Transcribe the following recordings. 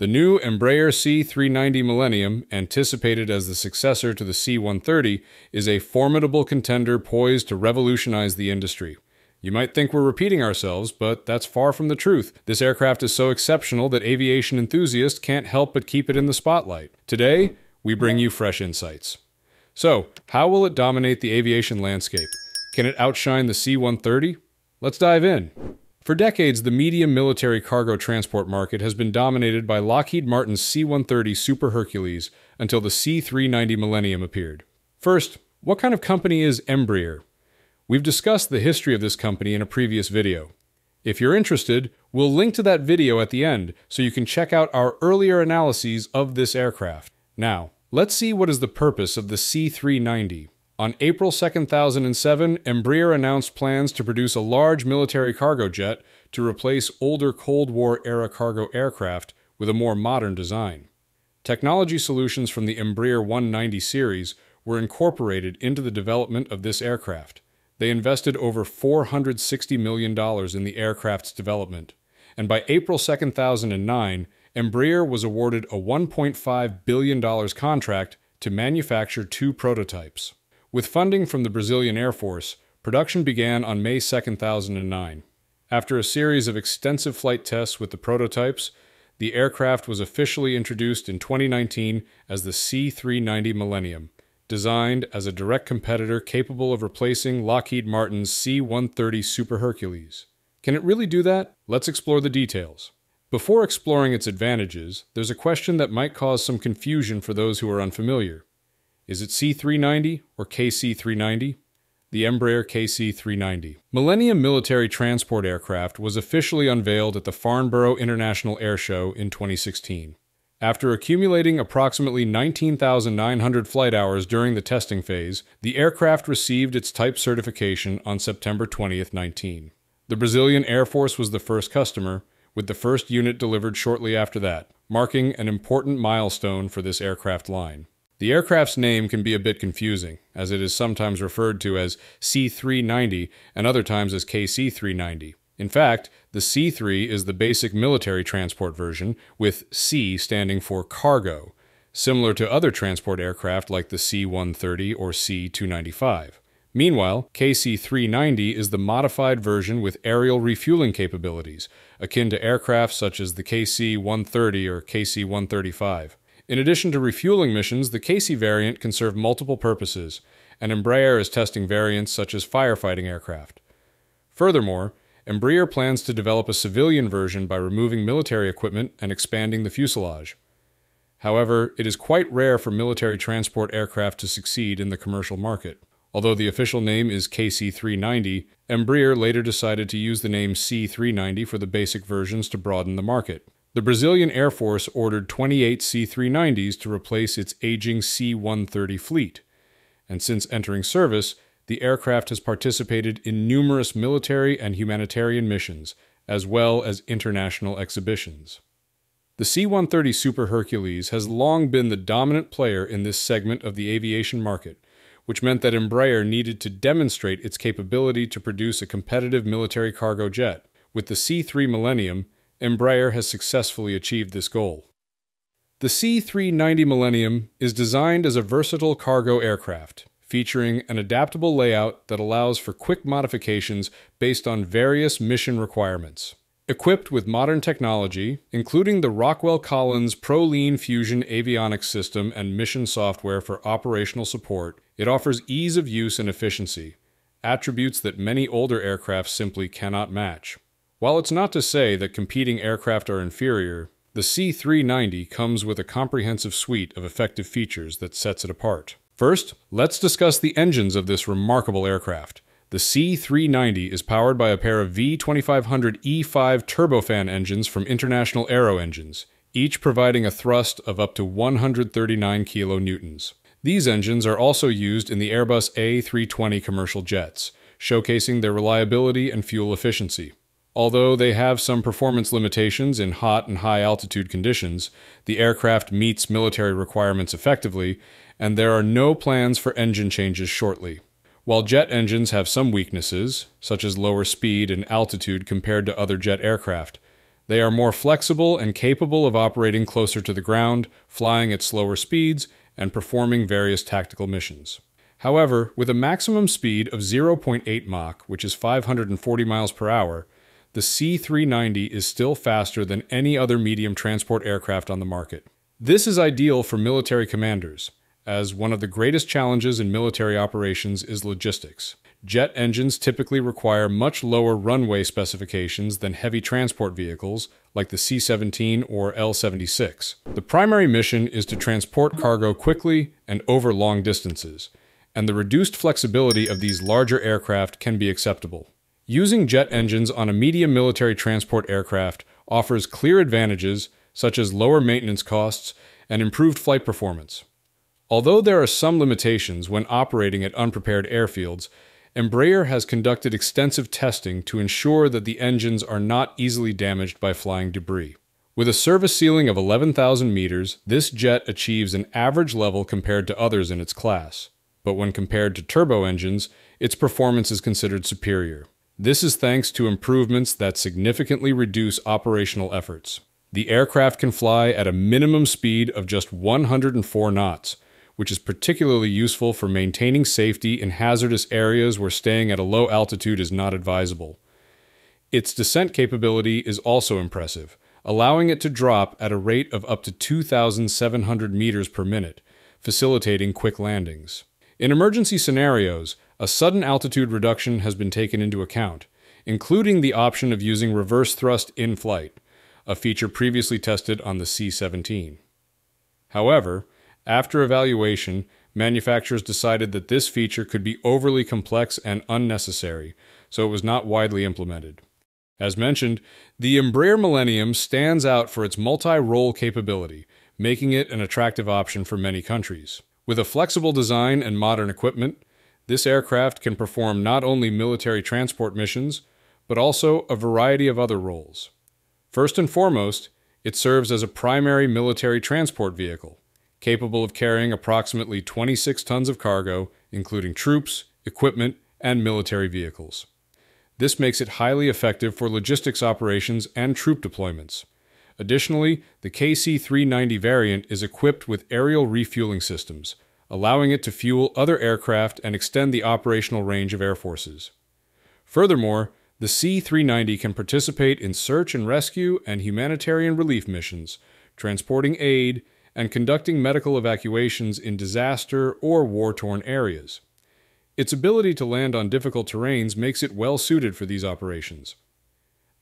The new Embraer C-390 Millennium, anticipated as the successor to the C-130, is a formidable contender poised to revolutionize the industry. You might think we're repeating ourselves, but that's far from the truth. This aircraft is so exceptional that aviation enthusiasts can't help but keep it in the spotlight. Today, we bring you fresh insights. So, how will it dominate the aviation landscape? Can it outshine the C-130? Let's dive in. For decades, the medium military cargo transport market has been dominated by Lockheed Martin's C-130 Super Hercules until the C-390 Millennium appeared. First, what kind of company is Embraer? We've discussed the history of this company in a previous video. If you're interested, we'll link to that video at the end so you can check out our earlier analyses of this aircraft. Now, let's see what is the purpose of the C-390. On April 2007, Embraer announced plans to produce a large military cargo jet to replace older Cold War-era cargo aircraft with a more modern design. Technology solutions from the Embraer 190 series were incorporated into the development of this aircraft. They invested over $460 million in the aircraft's development, and by April 2009, Embraer was awarded a $1.5 billion contract to manufacture two prototypes. With funding from the Brazilian Air Force, production began on May 2009. After a series of extensive flight tests with the prototypes, the aircraft was officially introduced in 2019 as the C-390 Millennium, designed as a direct competitor capable of replacing Lockheed Martin's C-130 Super Hercules. Can it really do that? Let's explore the details. Before exploring its advantages, there's a question that might cause some confusion for those who are unfamiliar. Is it C-390 or KC-390? The Embraer KC-390 Millennium military transport aircraft was officially unveiled at the Farnborough International Air Show in 2016. After accumulating approximately 19,900 flight hours during the testing phase, the aircraft received its type certification on September 20th, 19. The Brazilian Air Force was the first customer, with the first unit delivered shortly after that, marking an important milestone for this aircraft line. The aircraft's name can be a bit confusing, as it is sometimes referred to as C-390 and other times as KC-390. In fact, the C-3 is the basic military transport version, with C standing for cargo, similar to other transport aircraft like the C-130 or C-295. Meanwhile, KC-390 is the modified version with aerial refueling capabilities, akin to aircraft such as the KC-130 or KC-135. In addition to refueling missions, the KC variant can serve multiple purposes, and Embraer is testing variants such as firefighting aircraft. Furthermore, Embraer plans to develop a civilian version by removing military equipment and expanding the fuselage. However, it is quite rare for military transport aircraft to succeed in the commercial market. Although the official name is KC-390, Embraer later decided to use the name C-390 for the basic versions to broaden the market. The Brazilian Air Force ordered 28 C-390s to replace its aging C-130 fleet, and since entering service, the aircraft has participated in numerous military and humanitarian missions, as well as international exhibitions. The C-130 Super Hercules has long been the dominant player in this segment of the aviation market, which meant that Embraer needed to demonstrate its capability to produce a competitive military cargo jet. With the C-3 Millennium, Embraer has successfully achieved this goal. The C-390 Millennium is designed as a versatile cargo aircraft, featuring an adaptable layout that allows for quick modifications based on various mission requirements. Equipped with modern technology, including the Rockwell Collins ProLine Fusion avionics system and mission software for operational support, it offers ease of use and efficiency, attributes that many older aircraft simply cannot match. While it's not to say that competing aircraft are inferior, the C-390 comes with a comprehensive suite of effective features that sets it apart. First, let's discuss the engines of this remarkable aircraft. The C-390 is powered by a pair of V2500E5 turbofan engines from International Aero Engines, each providing a thrust of up to 139 kilonewtons. These engines are also used in the Airbus A320 commercial jets, showcasing their reliability and fuel efficiency. Although they have some performance limitations in hot and high-altitude conditions, the aircraft meets military requirements effectively, and there are no plans for engine changes shortly. While jet engines have some weaknesses, such as lower speed and altitude compared to other jet aircraft, They are more flexible and capable of operating closer to the ground, flying at slower speeds, and performing various tactical missions. However, with a maximum speed of 0.8 Mach, which is 540 miles per hour, the C-390 is still faster than any other medium transport aircraft on the market. This is ideal for military commanders, as one of the greatest challenges in military operations is logistics. Jet engines typically require much lower runway specifications than heavy transport vehicles like the C-17 or L-76. The primary mission is to transport cargo quickly and over long distances, and the reduced flexibility of these larger aircraft can be acceptable. Using jet engines on a medium military transport aircraft offers clear advantages such as lower maintenance costs and improved flight performance. Although there are some limitations when operating at unprepared airfields, Embraer has conducted extensive testing to ensure that the engines are not easily damaged by flying debris. With a service ceiling of 11,000 meters, this jet achieves an average level compared to others in its class. But when compared to turbo engines, its performance is considered superior. This is thanks to improvements that significantly reduce operational efforts. The aircraft can fly at a minimum speed of just 104 knots, which is particularly useful for maintaining safety in hazardous areas where staying at a low altitude is not advisable. Its descent capability is also impressive, allowing it to drop at a rate of up to 2,700 meters per minute, facilitating quick landings. In emergency scenarios, a sudden altitude reduction has been taken into account, including the option of using reverse thrust in flight, a feature previously tested on the C-17. However, after evaluation, manufacturers decided that this feature could be overly complex and unnecessary, so it was not widely implemented. As mentioned, the Embraer Millennium stands out for its multi-role capability, making it an attractive option for many countries. With a flexible design and modern equipment, this aircraft can perform not only military transport missions, but also a variety of other roles. First and foremost, it serves as a primary military transport vehicle, capable of carrying approximately 26 tons of cargo, including troops, equipment, and military vehicles. This makes it highly effective for logistics operations and troop deployments. Additionally, the KC-390 variant is equipped with aerial refueling systems, allowing it to fuel other aircraft and extend the operational range of air forces. Furthermore, the C-390 can participate in search and rescue and humanitarian relief missions, transporting aid, and conducting medical evacuations in disaster or war-torn areas. Its ability to land on difficult terrains makes it well-suited for these operations.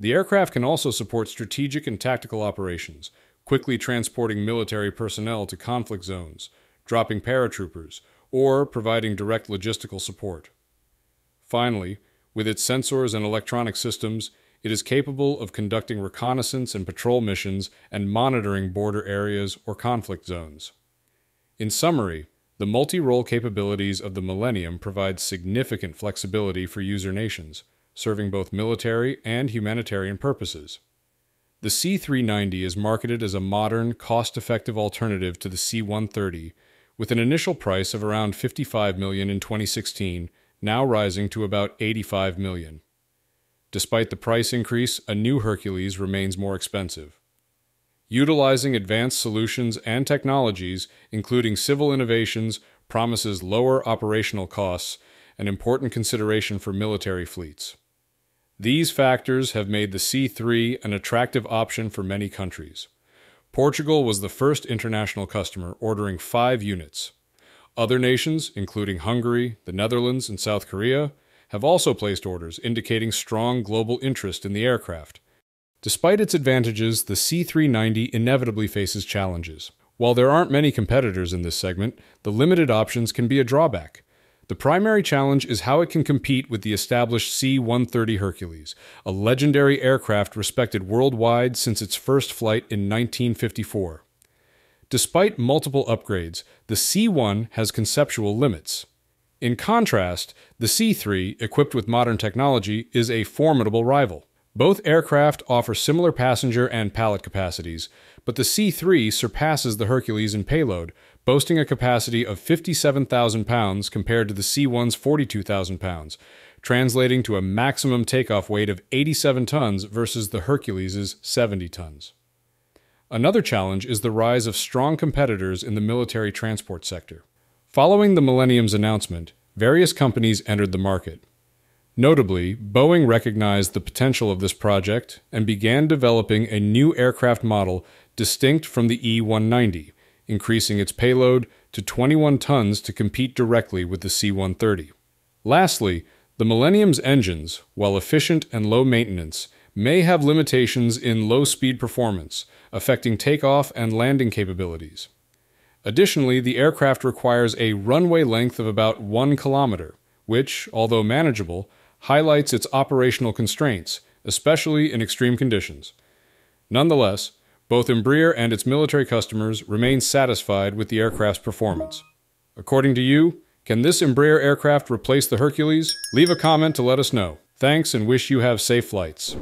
The aircraft can also support strategic and tactical operations, quickly transporting military personnel to conflict zones, dropping paratroopers, or providing direct logistical support. Finally, with its sensors and electronic systems, it is capable of conducting reconnaissance and patrol missions and monitoring border areas or conflict zones. In summary, the multi-role capabilities of the Millennium provide significant flexibility for user nations, serving both military and humanitarian purposes. The C-390 is marketed as a modern, cost-effective alternative to the C-130, with an initial price of around $55 million in 2016, now rising to about $85 million. Despite the price increase, a new Hercules remains more expensive. Utilizing advanced solutions and technologies, including civil innovations, promises lower operational costs, an important consideration for military fleets. These factors have made the C-3 an attractive option for many countries. Portugal was the first international customer, ordering 5 units. Other nations, including Hungary, the Netherlands, and South Korea, have also placed orders, indicating strong global interest in the aircraft. Despite its advantages, the C-390 inevitably faces challenges. While there aren't many competitors in this segment, the limited options can be a drawback. The primary challenge is how it can compete with the established C-130 Hercules, a legendary aircraft respected worldwide since its first flight in 1954. Despite multiple upgrades, the C-1 has conceptual limits. In contrast, the C-3, equipped with modern technology, is a formidable rival. Both aircraft offer similar passenger and pallet capacities, but the C-3 surpasses the Hercules in payload, boasting a capacity of 57,000 pounds compared to the C-1's 42,000 pounds, translating to a maximum takeoff weight of 87 tons versus the Hercules' 70 tons. Another challenge is the rise of strong competitors in the military transport sector. Following the Millennium's announcement, various companies entered the market. Notably, Boeing recognized the potential of this project and began developing a new aircraft model distinct from the E-190, increasing its payload to 21 tons to compete directly with the C-130. Lastly, the Millennium's engines, while efficient and low maintenance, may have limitations in low-speed performance, affecting takeoff and landing capabilities. Additionally, the aircraft requires a runway length of about 1 kilometer, which, although manageable, highlights its operational constraints, especially in extreme conditions. Nonetheless, both Embraer and its military customers remain satisfied with the aircraft's performance. According to you, can this Embraer aircraft replace the Hercules? Leave a comment to let us know. Thanks and wish you have safe flights.